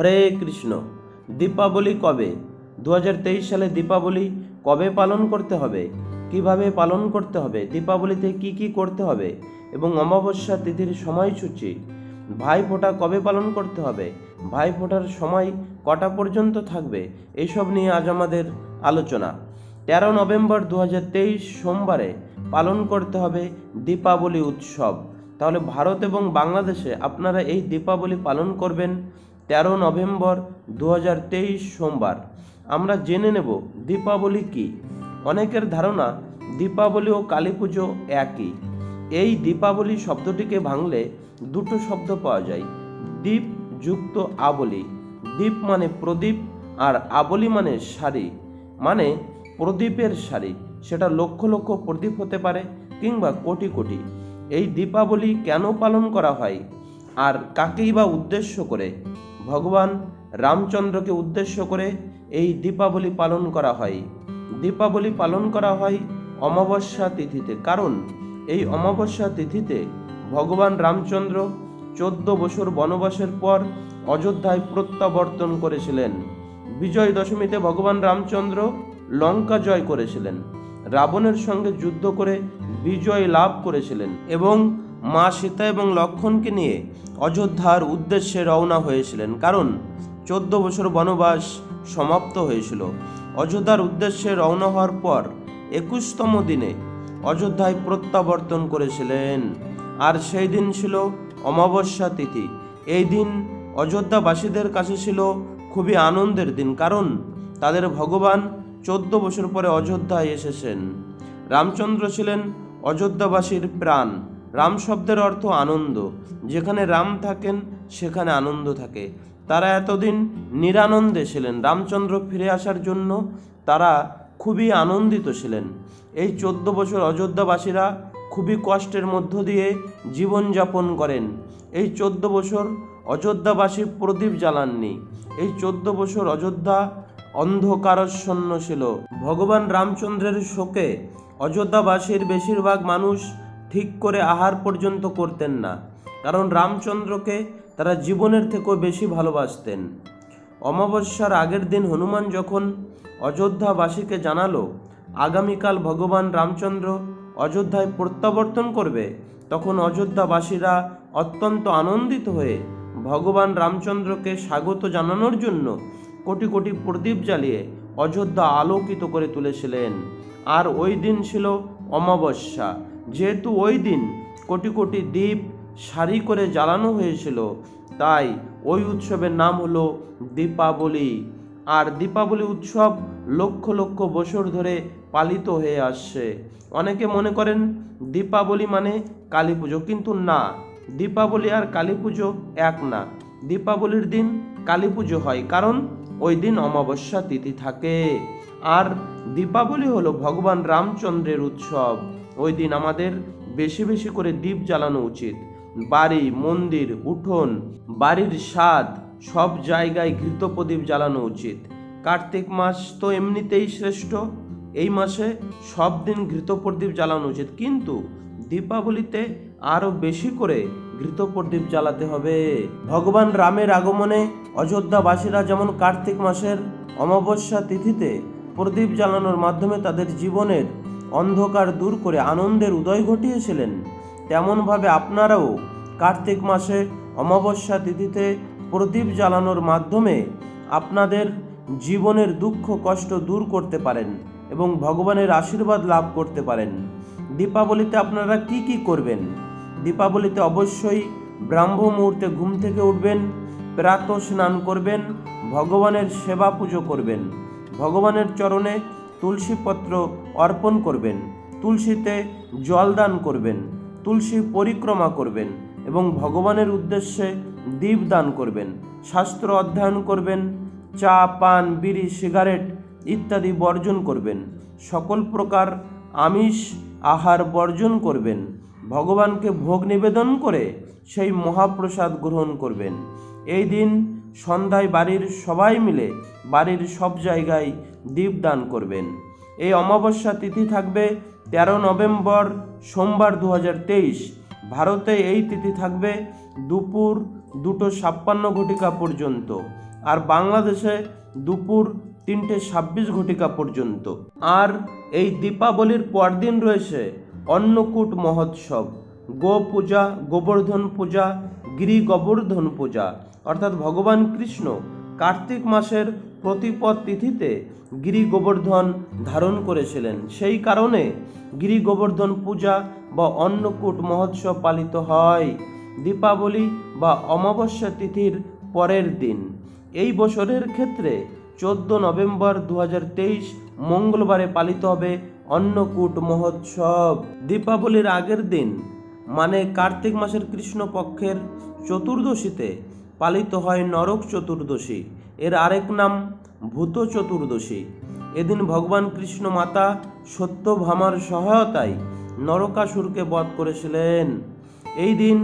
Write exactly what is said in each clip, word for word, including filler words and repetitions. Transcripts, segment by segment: हरे कृष्ण। दीपावली कब दो हज़ार तेईस साले दीपावली कब पालन करते हैं, কিভাবে পালন করতে হবে, দীপাবলিতে কি কি করতে হবে এবং অমাবস্যা তিথির সময়সূচি, ভাইফোঁটা কবে পালন করতে হবে, ভাইফোঁটার সময় কটা পর্যন্ত থাকবে, এসব নিয়ে আজ আমাদের আলোচনা। তেরো নভেম্বর দু হাজার তেইশ সোমবারে পালন করতে হবে দীপাবলি উৎসব। তাহলে ভারত এবং বাংলাদেশে আপনারা এই দীপাবলি পালন করবেন তেরো নভেম্বর দু হাজার তেইশ সোমবার। আমরা জেনে নেব দীপাবলি কী। অনেকের ধারণা দীপাবলি ও কালীপুজো একই। এই দীপাবলি শব্দটিকে ভাঙলে দুটো শব্দ পাওয়া যায়, দীপ যুক্ত আবলি। দীপ মানে প্রদীপ আর আবলি মানে সারি, মানে প্রদীপের সারি। সেটা লক্ষ লক্ষ প্রদীপ হতে পারে কিংবা কোটি কোটি। এই দীপাবলি কেন পালন করা হয় আর কাকেই বা উদ্দেশ্য করে? ভগবান রামচন্দ্রকে উদ্দেশ্য করে এই দীপাবলি পালন করা হয়। দীপাবলি পালন করা হয় অমাবস্যা তিথিতে, কারণ এই অমাবস্যা তিথিতে ভগবান রামচন্দ্র চোদ্দ বছর বনবাসের পর অযোধ্যায় প্রত্যাবর্তন করেছিলেন। বিজয় দশমীতে ভগবান রামচন্দ্র লঙ্কা জয় করেছিলেন, রাবণের সঙ্গে যুদ্ধ করে বিজয় লাভ করেছিলেন এবং মা সীতা এবং লক্ষ্মণকে নিয়ে অযোধ্যার উদ্দেশ্যে রওনা হয়েছিলেন, কারণ চোদ্দ বছর বনবাস সমাপ্ত হয়েছিল। অযোধ্যার উদ্দেশ্যে রওনা হওয়ার পর একুশতম দিনে অযোধ্যায় প্রত্যাবর্তন করেছিলেন, আর সেই দিন ছিল অমাবস্যা তিথি। এই দিন অযোধ্যাবাসীদের কাছে ছিল খুবই আনন্দের দিন, কারণ তাদের ভগবান চোদ্দ বছর পরে অযোধ্যায় এসেছেন। রামচন্দ্র ছিলেন অযোধ্যাবাসীর প্রাণ। রাম শব্দের অর্থ আনন্দ, যেখানে রাম থাকেন সেখানে আনন্দ থাকে। তারা এতদিন নিরানন্দে ছিলেন, রামচন্দ্র ফিরে আসার জন্য তারা খুবই আনন্দিত ছিলেন। এই চোদ্দ বছর অযোধ্যাবাসীরা খুবই কষ্টের মধ্য দিয়ে জীবনযাপন করেন। এই চোদ্দ বছর অযোধ্যাবাসী প্রদীপ জ্বালাননি। এই চোদ্দ বছর অযোধ্যা অন্ধকারচ্ছন্ন ছিল। ভগবান রামচন্দ্রের শোকে অযোধ্যাবাসীর বেশিরভাগ মানুষ ঠিক করে আহার পর্যন্ত করতেন না, কারণ রামচন্দ্রকে তারা জীবনের থেকেও বেশি ভালোবাসতেন। অমাবস্যার আগের দিন হনুমান যখন অযোধ্যাবাসীকে জানালো আগামীকাল ভগবান রামচন্দ্র অযোধ্যায় প্রত্যাবর্তন করবে, তখন অযোধ্যাবাসীরা অত্যন্ত আনন্দিত হয়ে ভগবান রামচন্দ্রকে স্বাগত জানানোর জন্য কোটি কোটি প্রদীপ জ্বালিয়ে অযোধ্যা আলোকিত করে তুলেছিলেন। আর ওই দিন ছিল অমাবস্যা। যেহেতু ওই দিন কোটি কোটি দ্বীপ সারি করে জ্বালানো হয়েছিল, তাই ওই উৎসবের নাম হলো দীপাবলি। আর দীপাবলি উৎসব লক্ষ লক্ষ বছর ধরে পালিত হয়ে আসছে। অনেকে মনে করেন দীপাবলি মানে কালী পুজো, কিন্তু না, দীপাবলি আর কালী পুজো এক না। দীপাবলির দিন কালী পুজো হয়, কারণ ওই দিন অমাবস্যা তিথি থাকে। আর দীপাবলি হলো ভগবান রামচন্দ্রের উৎসব। ওই দিন আমাদের বেশি বেশি করে দীপ জ্বালানো উচিত। বাড়ি, মন্দির, উঠোন, বাড়ির ছাদ সব জায়গায় ঘৃত প্রদীপ জ্বালানো উচিত। কার্তিক মাস তো এমনিতেই শ্রেষ্ঠ, এই মাসে সব দিন ঘৃত প্রদীপ জ্বালানো উচিত, কিন্তু দীপাবলিতে আরও বেশি করে ঘৃত প্রদীপ জ্বালাতে হবে। ভগবান রামের আগমনে অযোধ্যাবাসীরা যেমন কার্তিক মাসের অমাবস্যা তিথিতে প্রদীপ জ্বালানোর মাধ্যমে তাদের জীবনের অন্ধকার দূর করে আনন্দের উদয় ঘটিয়েছিলেন, তেমনভাবে আপনারাও কার্তিক মাসে অমাবস্যা তিথিতে প্রদীপ জ্বালানোর মাধ্যমে আপনাদের জীবনের দুঃখ কষ্ট দূর করতে পারেন এবং ভগবানের আশীর্বাদ লাভ করতে পারেন। দীপাবলিতে আপনারা কি কি করবেন? দীপাবলিতে অবশ্যই ব্রাহ্ম মুহূর্তে ঘুম থেকে উঠবেন, প্রাতঃ স্নান করবেন, ভগবানের সেবা পুজো করবেন, ভগবানের চরণে তুলসী পত্র অর্পণ করবেন, তুলসীতে জল দান করবেন, তুলসী পরিক্রমা করবেন এবং ভগবানের উদ্দেশ্যে দীপ দান করবেন, শাস্ত্র অধ্যয়ন করবেন, চা পান বিড়ি সিগারেট ইত্যাদি বর্জন করবেন, সকল প্রকার আমিষ আহার বর্জন করবেন, ভগবানকে ভোগ নিবেদন করে সেই মহাপ্রসাদ গ্রহণ করবেন। এই দিন সন্ধ্যায় বাড়ির সবাই মিলে বাড়ির সব জায়গায় দীপ দান করবেন। এই অমাবস্যা তিথি থাকবে তেরো নভেম্বর সোমবার দু হাজার তেইশ। ভারতে এই তিথি থাকবে দুপুর দুটো ছাপ্পান্ন ঘটিকা পর্যন্ত। আর বাংলাদেশে দুপুর তিনটে ছাব্বিশ ঘটিকা পর্যন্ত। আর এই দীপাবলির পরদিন রয়েছে अन्नकूट महोत्सव, गो पूजा, गोवर्धन पूजा, गिरि गोवर्धन पूजा। अर्थात भगवान कृष्ण कार्तिक मासेर प्रतिपद तिथिते गिरि गोवर्धन धारण करेछिलेन, सेई कारणे गिरि गोवर्धन पूजा बा अन्नकूट महोत्सव पालित हय दीपावली बा अमावस्या तिथिर परेर दिन। एई बछरेर क्षेत्रे चौदह नवेम्बर दो हज़ार तेईस मंगलवारे पालित हबे अन्नकूट महोत्सव। दीपावलिर आगेर दिन माने कार्तिक मासेर कृष्ण पक्षेर चतुर्दशीते पालित हय नरक चतुर्दशी, एर आरेक नाम भूतचतुर्दशी। एदिन भगवान कृष्ण माता सत्यभामार सहायताय नरकासुरके वध करेछिलेन। एई दिन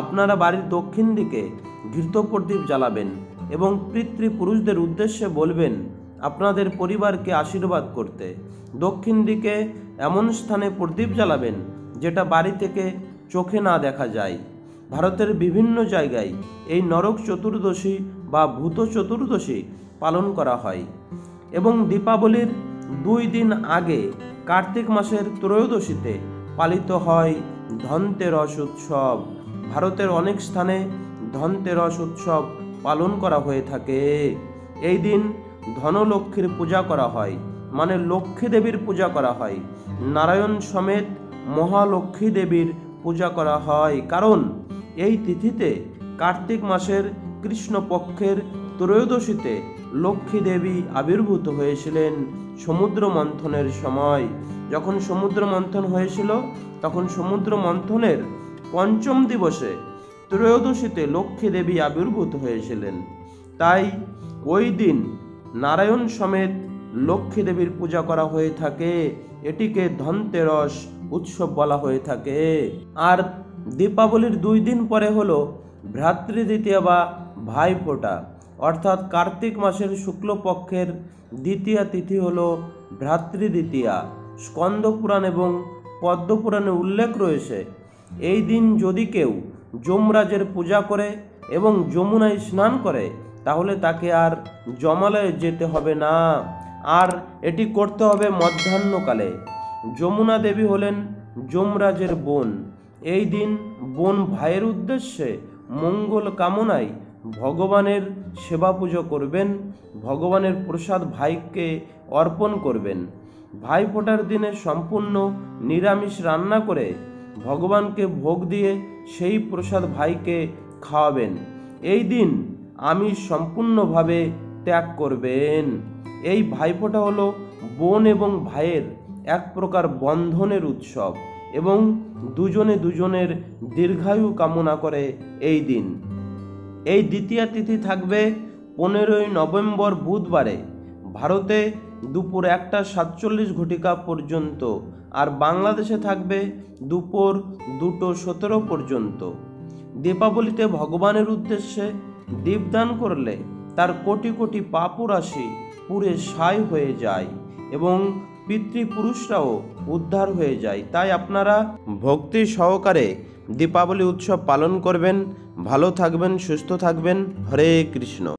आपनारा बाड़ीर दक्षिण दिके घृत प्रदीप जालाबेन एबं पितृपुरुषदेर उद्देश्ये बोलबेन आपनादेर परिवारके आशीर्वाद करते। दक्षिण दिके एमन स्थाने प्रदीप जालाबेन जेटा बाड़ी थेके चोखे ना देखा जाए। भारतेर विभिन्न जायगाय एई नरक चतुर्दशी बा भूत चतुर्दशी पालन करा हय। एबं दीपावलिर दुई दिन आगे कार्तिक मासेर त्रयोदशीते पालित हय धनतेरस उत्सव। भारतेर अनेक स्थाने धनतेरस उत्सव पालन करा हये थाके। एई दिन धनलक्ष्मीर पूजा करा हय, माने लक्ष्मी देवीर पूजा करा हय। नारायण समेत महालक्ष्मी देवीर पूजा करा हय, कारण एई तिथिते कार्तिक मासेर कृष्ण पक्षेर त्रयोदशीते लक्ष्मी देवी आविर्भूत हयेछिलेन समुद्र मंथनेर समय। जखन समुद्र मंथन हयेछिल तखन समुद्र मंथनेर पंचम दिवसे त्रयोदशीते लक्ष्मी देवी आविर्भूत हयेछिलेन। ताई ओई दिन नारायण समेत लक्ष्मी देवीर पूजा करा हुए थाके, एटिके धनतेरस उत्सव बला हुए थाके। आर दीपावलिर दुई दिन परे हलो भ्रातृ द्वितिया बा भाईफोटा। अर्थात कार्तिक मासेर शुक्ल पक्षेर द्वितिया तिथि हलो भ्रातृ द्वितिया। स्कंद पुराण एवं पद्म पुराणे उल्लेख रयेछे एई दिन जदि केउ यमराजेर पूजा करे एवं यमुनाय स्नान करे ताहले ताके आर जमालये जेते हबे ना, आर एटी करते हबे मध्याह्नकाले। यमुना देवी हलेन यमराजेर बोन। एई दिन बोन भाइयेर उद्देश्ये मंगल कामनाय भगवानेर सेवा पूजा करबेन, भगवानेर प्रसाद भाईके अर्पण करबेन। भाई फोटार दिने सम्पूर्ण निरामिष रान्ना करे भगवानके भोग दिए सेई प्रसाद भाईके खावाबेन। एई दिन आमिष सम्पूर्णभावे त्याग करबेन। एई भाईफोटा हलो बोन एवं भाइयेर एक प्रकार बंधनेर उत्सव एवं दुजोने दुजोनेर दीर्घायु कामना करे एई दिन। एई द्वितीया तिथि थाकबे पंद्रह नवेम्बर बुधवारे भारते दुपुर एकटा सैंतालीस घटिका पर्यन्त और बांग्लादेशे थाकबे दुपुर दुटो सतरो पर्यन्त। दीपावलीते भगवानेर उद्देश्ये दीपदान करले तार कोटी कोटी पापराशि पूरे शाय हये जाय एवं पितृपुरुषराओ उद्धार हये जाय। ताई आपनारा भक्ति सहकारे दीपावली उत्सव पालन करबेन। भालो थाकबेन, सुस्थ थाकबेन। हरे कृष्ण।